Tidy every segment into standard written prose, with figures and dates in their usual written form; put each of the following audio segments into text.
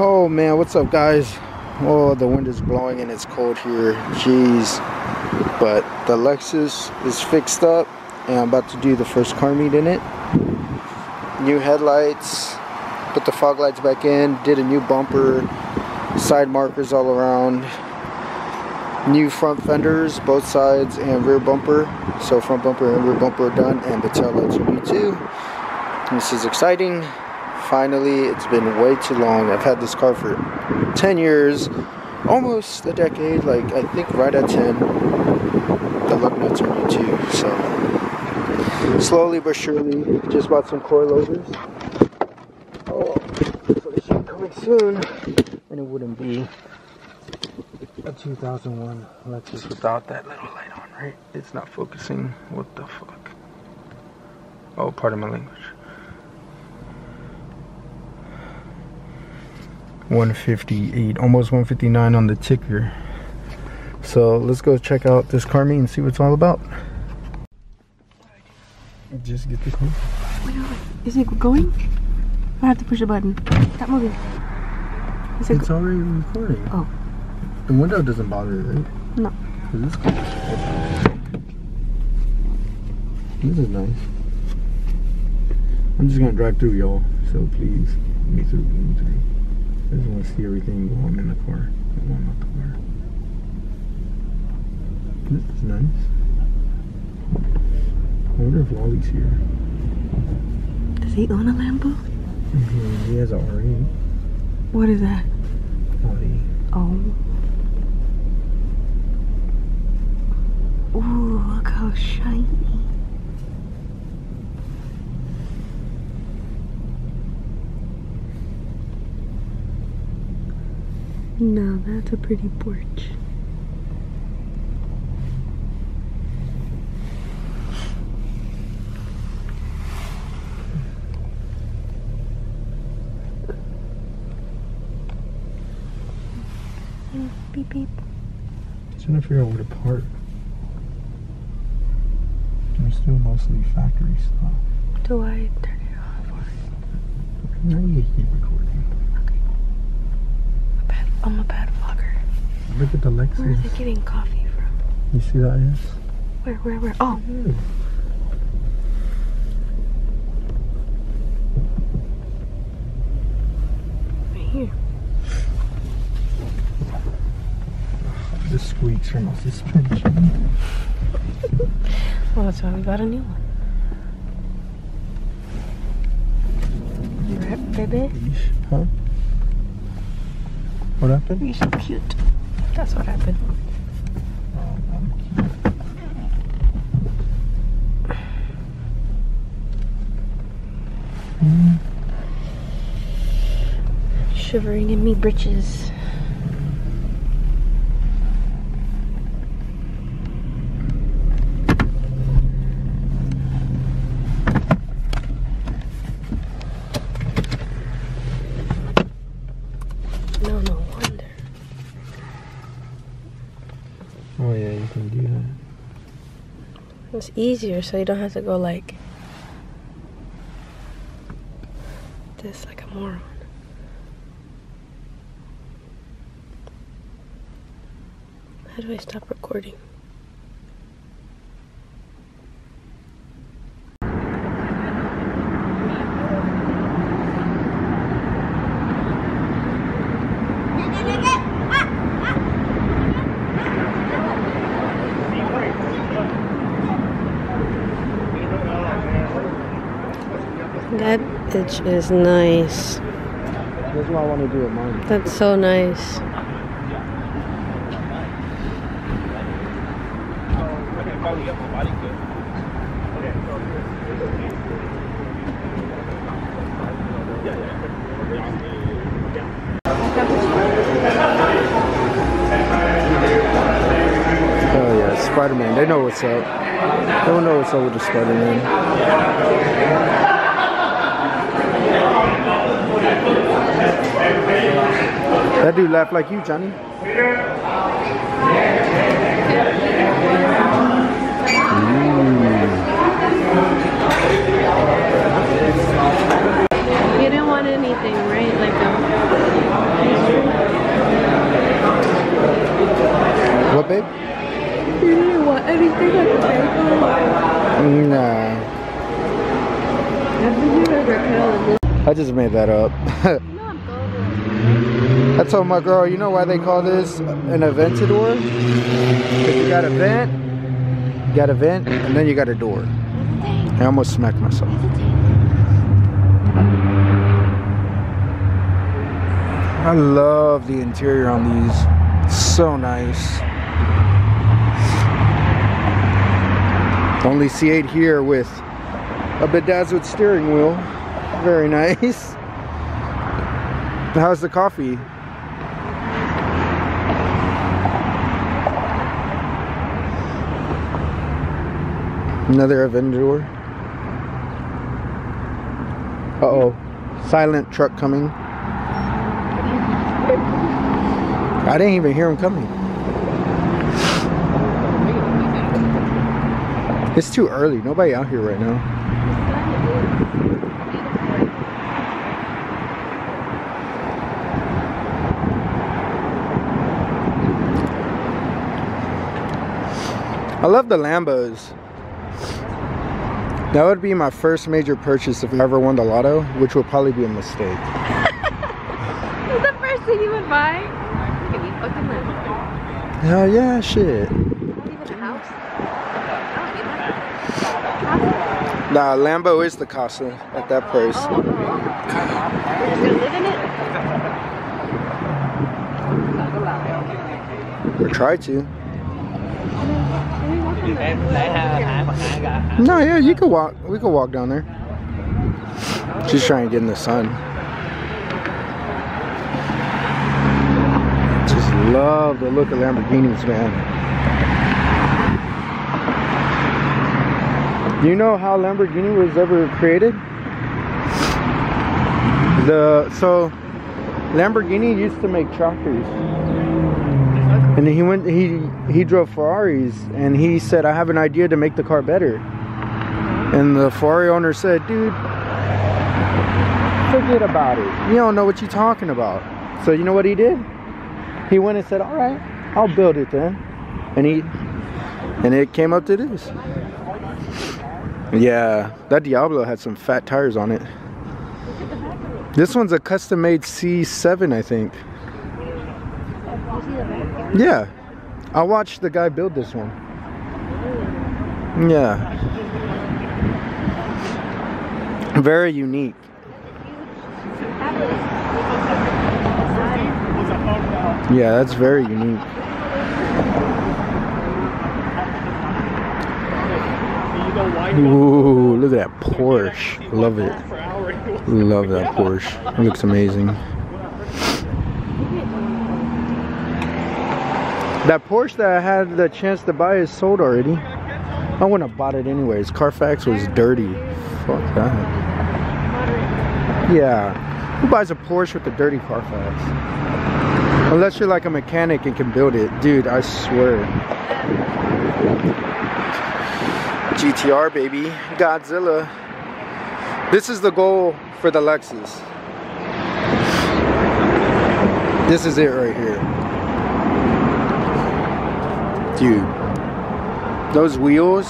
Oh man, what's up guys? Oh, the wind is blowing and it's cold here, jeez. But the Lexus is fixed up and I'm about to do the first car meet in it. New headlights, put the fog lights back in, did a new bumper, side markers all around, new front fenders, both sides and rear bumper. So front bumper and rear bumper are done and the tail lights are new too. This is exciting. Finally, it's been way too long. I've had this car for 10 years, almost a decade, like I think right at 10. The lug nuts are new too, so slowly but surely. Just bought some coilovers. Oh, so this should be coming soon, and it wouldn't be a 2001 Lexus without that little light on, right? It's not focusing. What the fuck? Oh, pardon my language. 158, almost 159 on the ticker. So let's go check out this car meet and see what it's all about. Just get the car. Wait. Is it going? I have to push a button. Stop moving. It's already recording. Oh. The window doesn't bother you, right? No. This is nice. I'm just gonna drive through, y'all. So please, let me through. I just want to see everything going in the car. I want out the car. This is nice. I wonder if Wally's here. Does he own a Lambo? Mm-hmm. He has an R8. What is that? Wally. Oh. Ooh, look how shiny. Now that's a pretty Porsche. Beep beep. Just trying to figure out where to park. They're still mostly factory stuff. Do I turn it off or? No, you keep recording. I'm a bad vlogger. Look at the Lexus. Where are they getting coffee from? You see that, yes? Where? Oh! Yeah. Right here. The squeaks from my suspension. Well, that's why we got a new one. You're right, baby? Huh? What happened? You're so cute. That's what happened. Oh, I'm cute. Shivering in me britches. It's easier, so you don't have to go like this, like a moron. How do I stop recording? That itch is nice. That's what I want to do with mine. That's so nice. Oh yeah, Spider-Man. They know what's up. They don't know what's up with the Spider-Man. That dude laughed like you, Johnny. You didn't want anything, right? Like made that up. I told my girl, you know why they call this an Aventador? Because you got a vent, and then you got a door. I almost smacked myself. I love the interior on these. It's so nice. Only C8 here with a bedazzled steering wheel. Very nice. How's the coffee? Another Avenger. Uh-oh. Silent truck coming. I didn't even hear him coming. It's too early. Nobody out here right now. I love the Lambos. That would be my first major purchase if I ever won the lotto, which would probably be a mistake. That's the first thing you would buy? Give me fucking Lambo. Hell yeah, shit. Nah, Lambo is the casa at that place. Oh, okay. You're gonna live in it? Or try to. No, yeah, you could walk. We could walk down there. She's trying to get in the sun. Just love the look of Lamborghinis, man. You know how Lamborghini was ever created? So Lamborghini used to make tractors. And he went. He drove Ferraris, and he said, "I have an idea to make the car better." And the Ferrari owner said, "Dude, forget about it. You don't know what you're talking about." So you know what he did? He went and said, "All right, I'll build it then." And it came up to this. Yeah, that Diablo had some fat tires on it. This one's a custom-made C7, I think. Yeah, I watched the guy build this one. Yeah, very unique. Yeah, that's very unique. Ooh, look at that Porsche. Love it. Love that Porsche. It looks amazing. That Porsche that I had the chance to buy is sold already. I wouldn't have bought it anyways. Carfax was dirty. Fuck that. Yeah. Who buys a Porsche with a dirty Carfax? Unless you're like a mechanic and can build it. Dude, I swear. GTR, baby. Godzilla. This is the goal for the Lexus. This is it right here. Dude, those wheels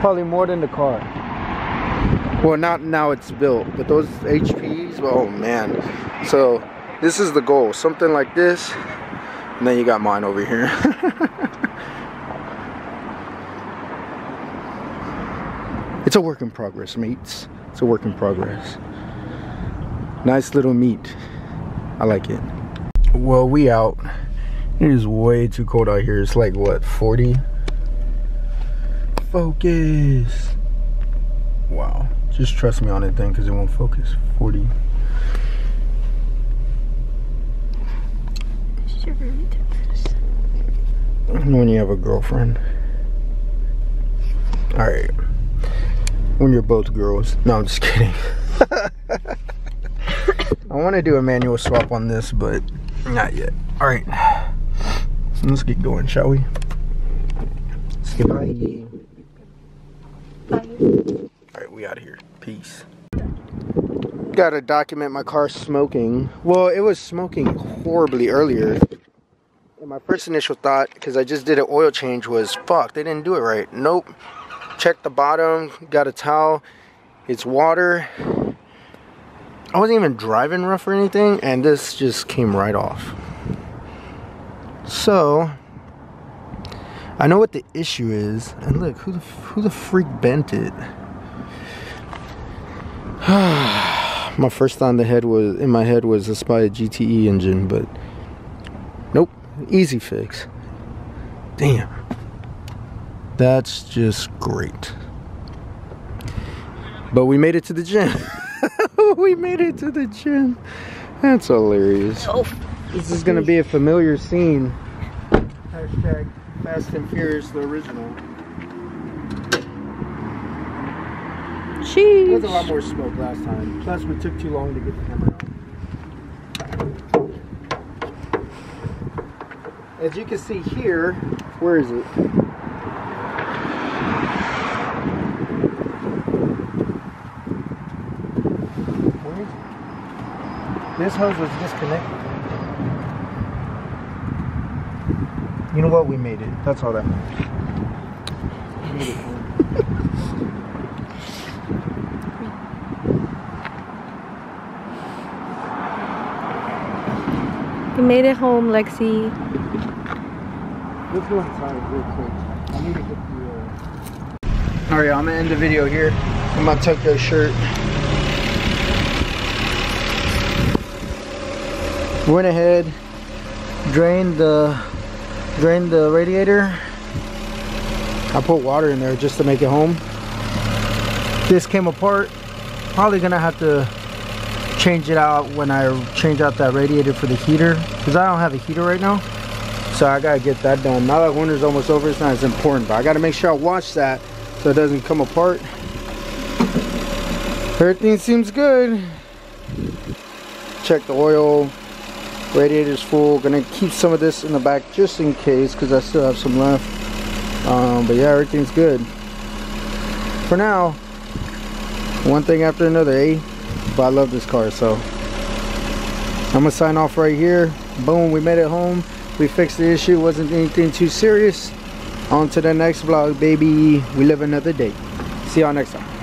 probably more than the car. Well, not now it's built, but those HPs, oh man. So this is the goal, something like this, and then you got mine over here. It's a work in progress, mates. It's a work in progress. Nice little meat. I like it. Well, we out. It is way too cold out here. It's like what, 40? Focus. Wow. Just trust me on that thing because it won't focus. 40. It's really different when you have a girlfriend. Alright. When you're both girls. No, I'm just kidding. I want to do a manual swap on this, but not yet. All right, let's get going, shall we? Say bye. Bye. All right, we out of here. Peace. Gotta document my car smoking. Well, it was smoking horribly earlier. And my first initial thought, because I just did an oil change, was fuck, they didn't do it right. Nope. Check the bottom. Got a towel. It's water. I wasn't even driving rough or anything, and this just came right off. So I know what the issue is. And look, who the freak bent it? My first thought in my head was this by a GTE engine, but nope, easy fix. Damn, that's just great. But we made it to the gym. We made it to the gym. That's hilarious. Oh, this is gonna be a familiar scene. Hashtag Fast and Furious, the original. Sheesh. There was a lot more smoke last time. Plus, we took too long to get the camera out. As you can see here, where is it? This hose was disconnected. You know what? We made it. That's all that matters. We made it. You made it home, Lexi. Let's go inside real quick. I need to get the... Alright, I'm gonna end the video here. I'm gonna tuck this shirt. Went ahead, drained the radiator. I put water in there just to make it home. This came apart. Probably gonna have to change it out when I change out that radiator for the heater, because I don't have a heater right now, so I gotta get that done. Now that winter's almost over, it's not as important, but I gotta make sure I wash that so it doesn't come apart. Everything seems good. Check the oil, radiator's full. Gonna keep some of this in the back just in case, because I still have some left. But yeah, everything's good for now. One thing after another, eh? But I love this car, so I'm gonna sign off right here. Boom, we made it home. We fixed the issue. Wasn't anything too serious. On to the next vlog, baby. We live another day. See y'all next time.